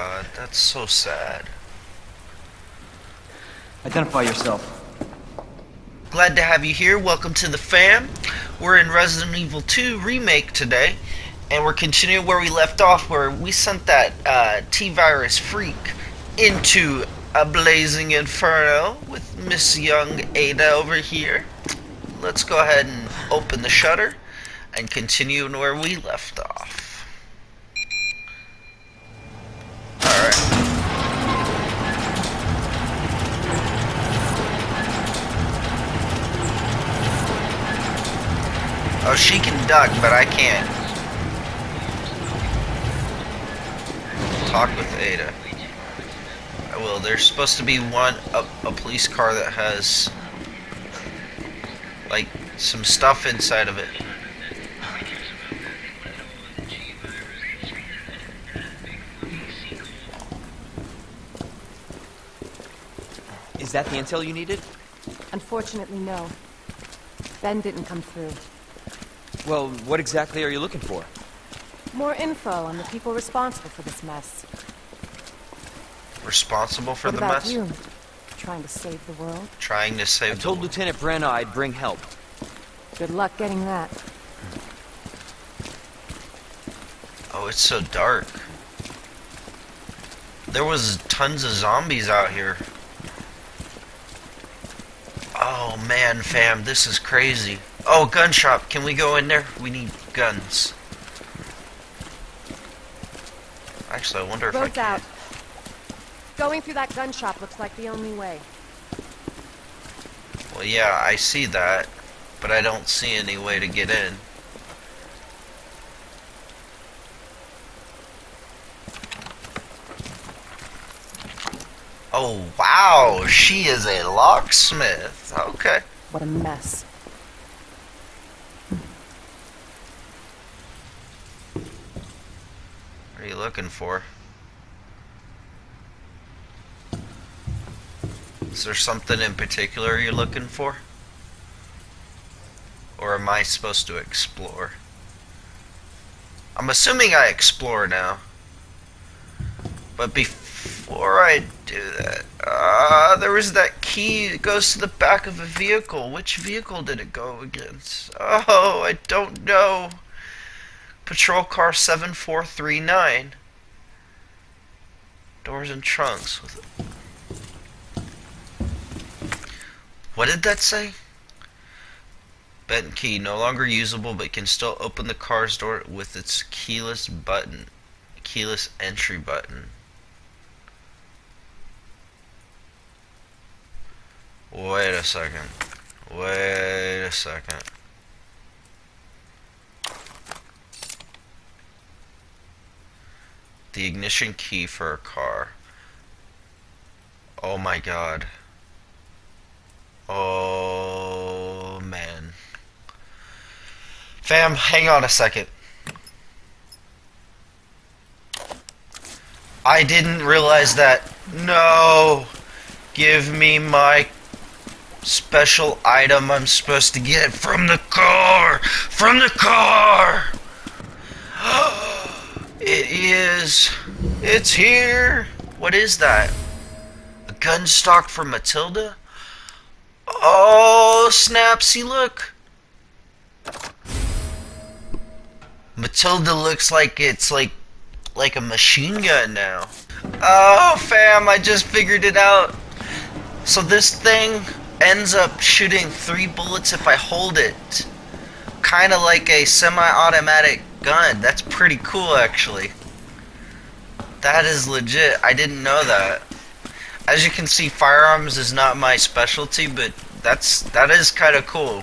God, that's so sad. Identify yourself. Glad to have you here. Welcome to the fam. We're in Resident Evil 2 Remake today, and we're continuing where we left off, where we sent that T-virus freak into a blazing inferno with Miss Young Ada over here. Let's go ahead and open the shutter and continue where we left off. Alright. Oh, she can duck, but I can't. Talk with Ada. I will. There's supposed to be a police car that has, like, some stuff inside of it. Is that the intel you needed? Unfortunately, no. Ben didn't come through. Well, what exactly are you looking for? More info on the people responsible for this mess. Responsible for the mess? What about you? Trying to save the world? Trying to save the world. I told Lieutenant Brenner I'd bring help. Good luck getting that. Oh, it's so dark. There was tons of zombies out here. Oh man, fam, this is crazy. Oh, gun shop. Can we go in there? We need guns. Actually, I wonder if I can. Out. Going through that gun shop looks like the only way. Well, yeah, I see that, but I don't see any way to get in. Oh, wow. She is a locksmith. Okay. What a mess. What are you looking for? Is there something in particular you're looking for? Or am I supposed to explore? I'm assuming I explore now. But before I do that... there was that key that goes to the back of a vehicle. Which vehicle did it go against? Oh, I don't know. Patrol car 7439. Doors and trunks. What did that say? Bent key. No longer usable, but can still open the car's door with its keyless button. Keyless entry button. Wait a second. Wait a second. The ignition key for a car. Oh my god. Oh man. Fam, hang on a second. I didn't realize that. No! Give me my special item I'm supposed to get from the car! From the car! It is... It's here! What is that? A gun stock for Matilda? Oh, snapsy, look! Matilda looks like it's like a machine gun now. Oh, fam, I just figured it out. So this thing ends up shooting 3 bullets if I hold it. Kinda like a semi-automatic gun. That's pretty cool, actually. That is legit. I didn't know that. As you can see, firearms is not my specialty, but that is kind of cool.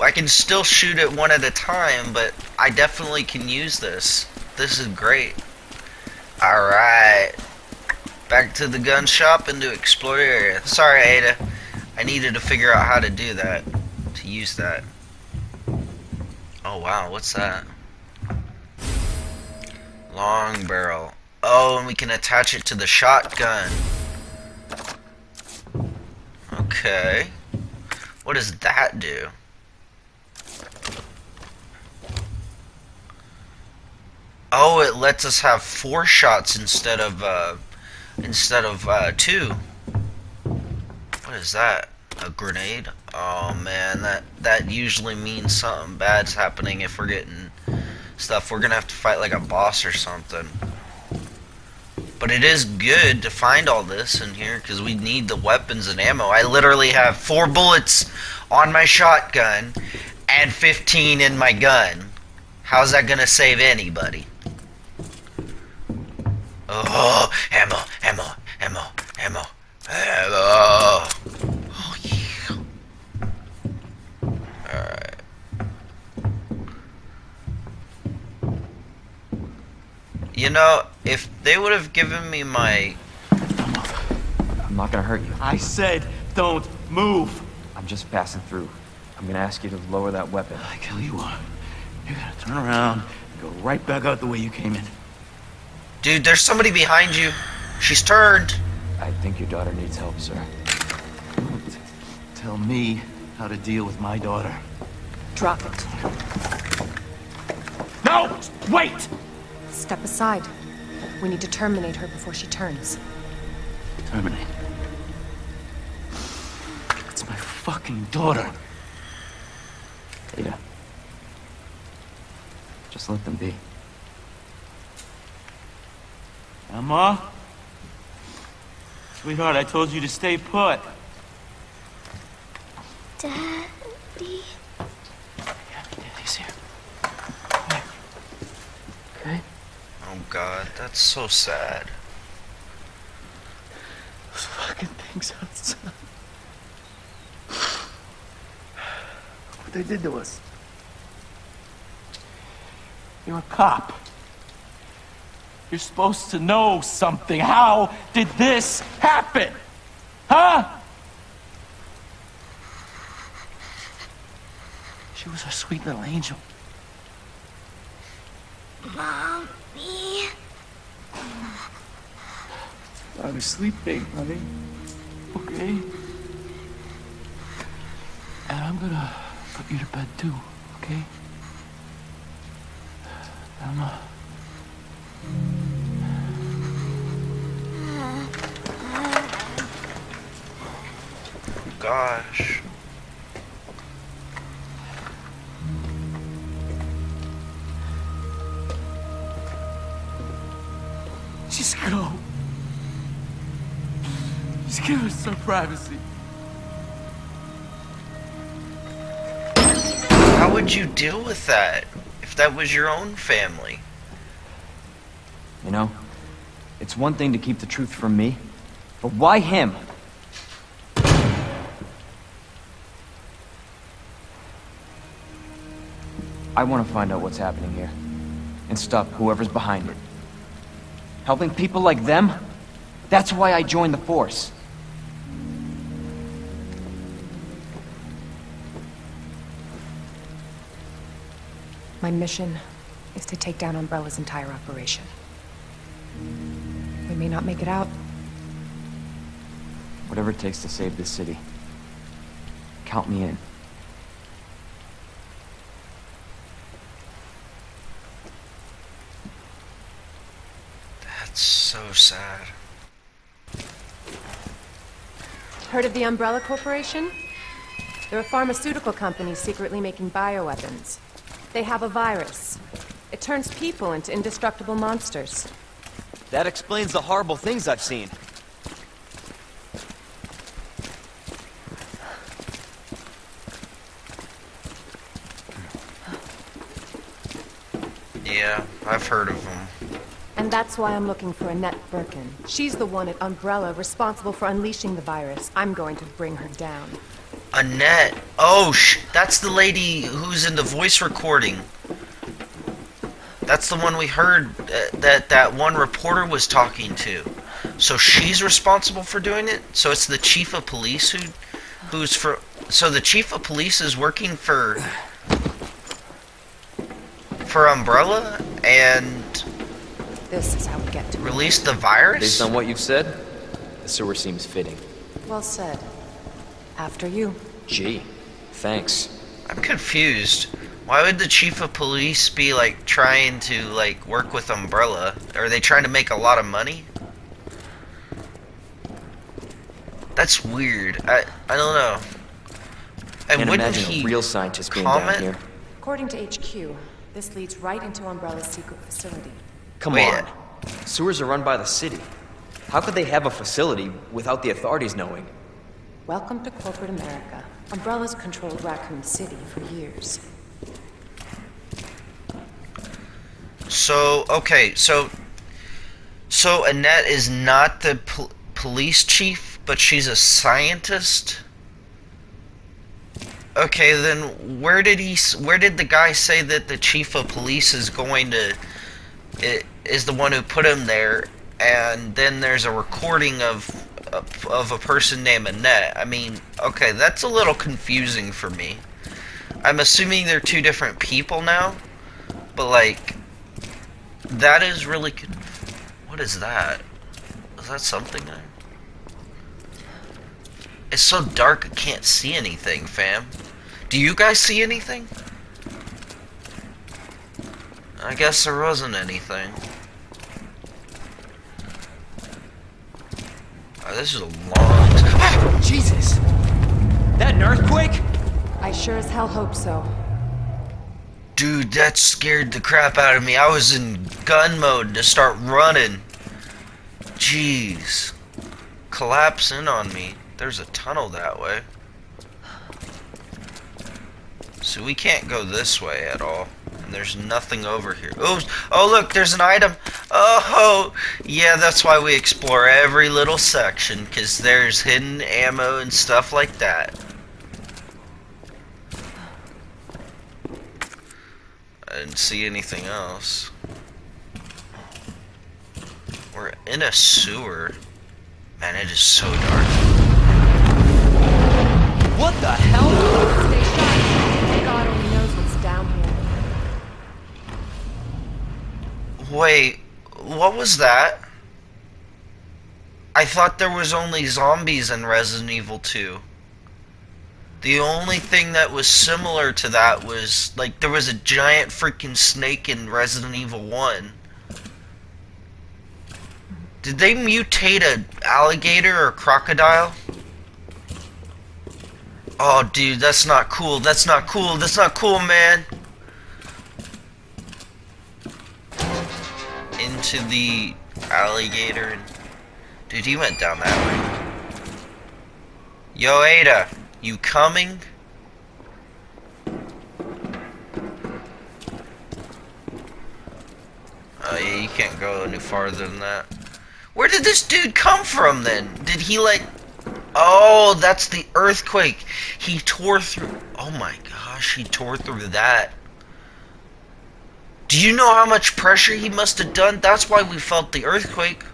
I can still shoot it one at a time, but I definitely can use this. This is great. Alright. Back to the gun shop and to explore the area. Sorry, Ada. I needed to figure out how to do that. To use that. Oh, wow. What's that? Long barrel. Oh, and we can attach it to the shotgun. Okay. What does that do? Oh, it lets us have 4 shots instead of 2. What is that? A grenade? Oh man, that usually means something bad's happening if we're getting stuff. We're gonna have to fight like a boss or something. But it is good to find all this in here because we need the weapons and ammo. I literally have 4 bullets on my shotgun and 15 in my gun. How's that gonna save anybody? Oh, ammo, ammo, ammo, ammo, ammo. Oh yeah. Alright. You know, if they would have given me my... I'm not gonna hurt you. I said, don't move! I'm just passing through. I'm gonna ask you to lower that weapon. Like hell you are. You gotta turn around and go right back out the way you came in. Dude, there's somebody behind you. She's turned. I think your daughter needs help, sir. Don't tell me how to deal with my daughter. Drop it. No! Wait! Step aside. We need to terminate her before she turns. Terminate? It's my fucking daughter. Ada. Just let them be. Emma? Sweetheart, I told you to stay put. Daddy. Yeah, Daddy's here. Okay. Oh God, that's so sad. Those fucking things outside. What they did to us. You're a cop. You're supposed to know something. How did this happen? Huh? She was our sweet little angel. Mommy. I was sleeping, honey. Okay. And I'm gonna put you to bed too, okay? Emma. Gosh. Just go. Just give us some privacy. How would you deal with that? That was your own family. You know, it's one thing to keep the truth from me, but why him? I want to find out what's happening here and stop whoever's behind it. Helping people like them? That's why I joined the force. My mission is to take down Umbrella's entire operation. We may not make it out. Whatever it takes to save this city, count me in. That's so sad. Heard of the Umbrella Corporation? They're a pharmaceutical company secretly making bioweapons. They have a virus. It turns people into indestructible monsters. That explains the horrible things I've seen. Yeah, I've heard of them. And that's why I'm looking for Annette Birkin. She's the one at Umbrella responsible for unleashing the virus. I'm going to bring her down. Annette. Oh, that's the lady who's in the voice recording. That's the one we heard that one reporter was talking to. So she's responsible for doing it? So it's the chief of police who's for... So the chief of police is working for Umbrella and... This is how we get to... Release the virus? Based on what you've said, the sewer seems fitting. Well said. After you. Gee, thanks. I'm confused. Why would the chief of police be, like, trying to, like, work with Umbrella? Are they trying to make a lot of money? That's weird. I don't know. And wouldn't he real scientist being down here? According to HQ, this leads right into Umbrella's secret facility. Come on. Sewers are run by the city. How could they have a facility without the authorities knowing? Welcome to corporate America. Umbrella's controlled Raccoon City for years. So, okay, so Annette is not the police chief, but she's a scientist? Okay, then where did the guy say that the chief of police is going to, is the one who put him there, and then there's a recording of a person named Annette? I mean, okay, that's a little confusing for me. I'm assuming they're two different people now, but like, that is really, what is that? Is that something there? It's so dark I can't see anything, fam. Do you guys see anything? I guess there wasn't anything. Oh, this is a long time. Jesus! That an earthquake? I sure as hell hope so. Dude, that scared the crap out of me. I was in gun mode to start running. Jeez. Collapse in on me. There's a tunnel that way. So we can't go this way at all. And there's nothing over here. Oops. Oh, look, there's an item. Oh, yeah, that's why we explore every little section, because there's hidden ammo and stuff like that. I didn't see anything else. We're in a sewer. Man, it is so dark. What the hell? Stay shy. God only knows what's down here. Wait, what was that? I thought there was only zombies in Resident Evil 2. The only thing that was similar to that was, like, there was a giant freaking snake in Resident Evil 1. Did they mutate an alligator or crocodile? Oh, dude, that's not cool. That's not cool. That's not cool, man. Into the alligator. And... dude, he went down that way. Yo, Ada, you coming? Oh, yeah, you can't go any farther than that. Where did this dude come from, then? Did he, like... oh, that's the earthquake. He tore through. Oh my gosh, he tore through that. Do you know how much pressure he must have done? That's why we felt the earthquake.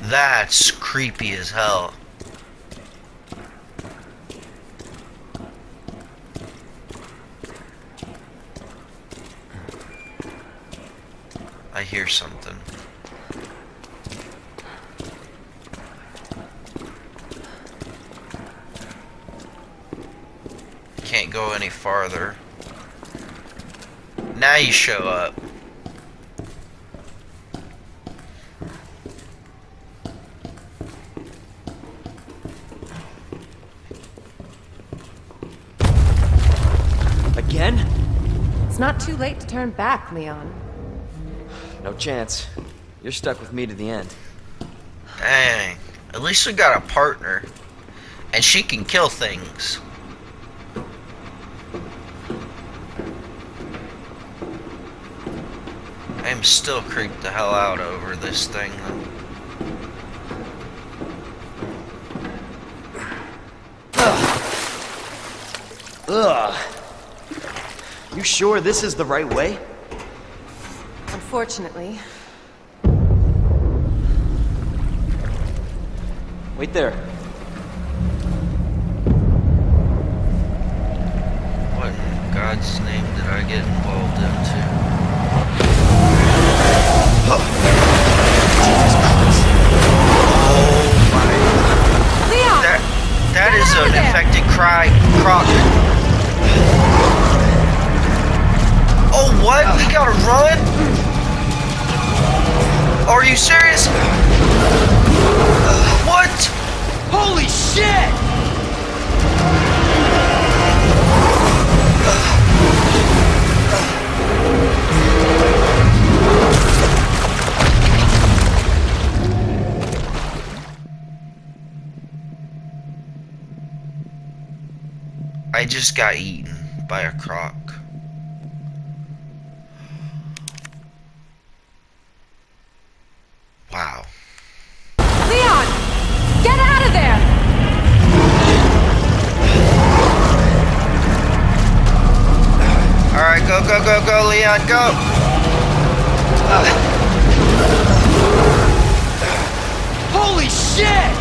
That's creepy as hell. I hear something. Can't go any farther. Now you show up. Again? It's not too late to turn back, Leon. No chance. You're stuck with me to the end. Dang. At least we got a partner. And she can kill things. I'm still creeped the hell out over this thing. Ugh. Ugh. You sure this is the right way? Unfortunately. Wait there. What in God's name did I get involved into? Oh. Jesus Christ. Oh my God. Leon! That is an infected cry. Croc. gotta run? Are you serious? What? Holy shit! I just got eaten by a croc. Wow. Leon! Get out of there! Alright, go, go, go, go, Leon, go! Holy shit!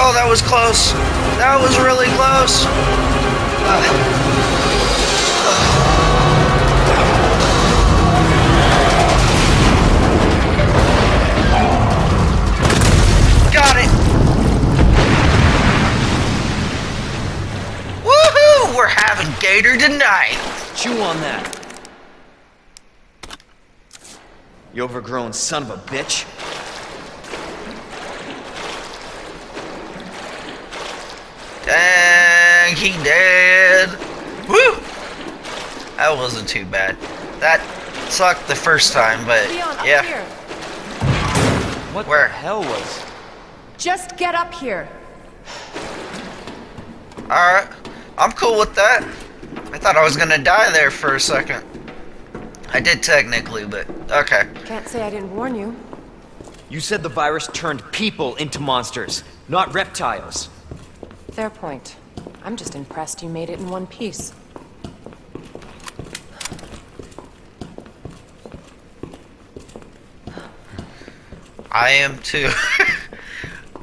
Oh, that was close. That was really close. Got it. Woohoo! We're having gator tonight. Chew on that. You overgrown son of a bitch. Dang, he dead. Woo! That wasn't too bad. That sucked the first time, but Leon, yeah. Up here. What the hell was? Just get up here. Alright, I'm cool with that. I thought I was gonna die there for a second. I did technically, but okay. Can't say I didn't warn you. You said the virus turned people into monsters, not reptiles. Fair point. I'm just impressed you made it in one piece. I am too.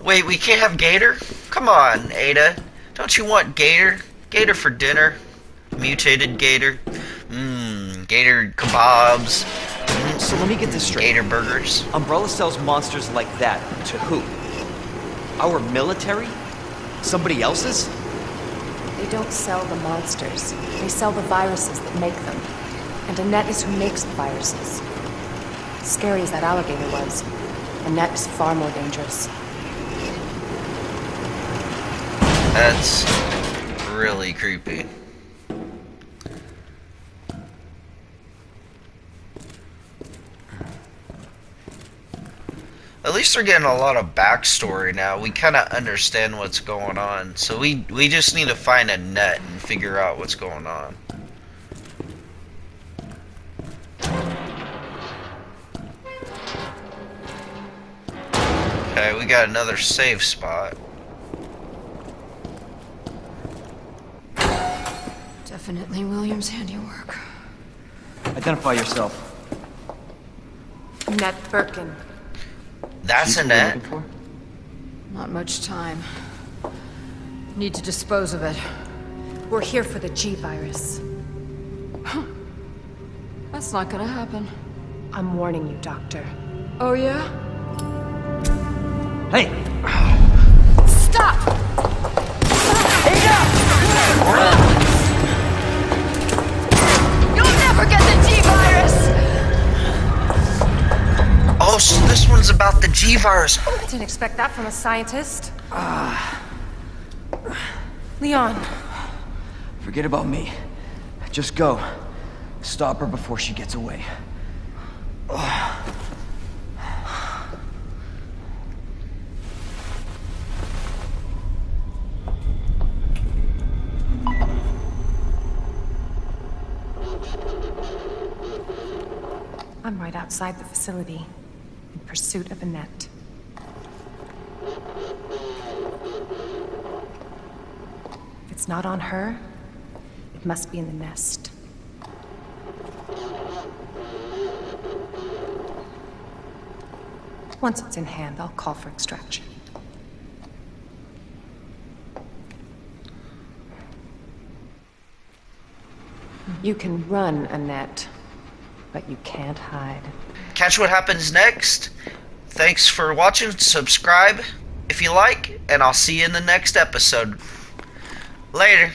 Wait, we can't have gator? Come on, Ada. Don't you want gator? Gator for dinner. Mutated gator. Mmm, gator kebabs. So let me get this straight. Gator burgers. Umbrella sells monsters like that to who? Our military? Somebody else's? They don't sell the monsters. They sell the viruses that make them. And Annette is who makes the viruses. Scary as that alligator was, Annette is far more dangerous. That's really creepy. At least we're getting a lot of backstory now. We kind of understand what's going on. So we just need to find Annette and figure out what's going on. Okay, we got another safe spot. Definitely William's handiwork. Identify yourself. Annette Birkin. That's an ad. Not much time. Need to dispose of it. We're here for the G virus. That's not gonna happen. I'm warning you, Doctor. Oh, yeah? Hey! Stop! Ada! You'll never get the G virus! Oh, so this one's about the G virus. I didn't expect that from a scientist. Leon. Forget about me. Just go. Stop her before she gets away. I'm right outside the facility. Pursuit of Annette. If it's not on her, it must be in the nest. Once it's in hand, I'll call for extraction. You can run, Annette, but you can't hide. Catch what happens next. Thanks for watching. Subscribe. if you like, and I'll see you in the next episode. Later.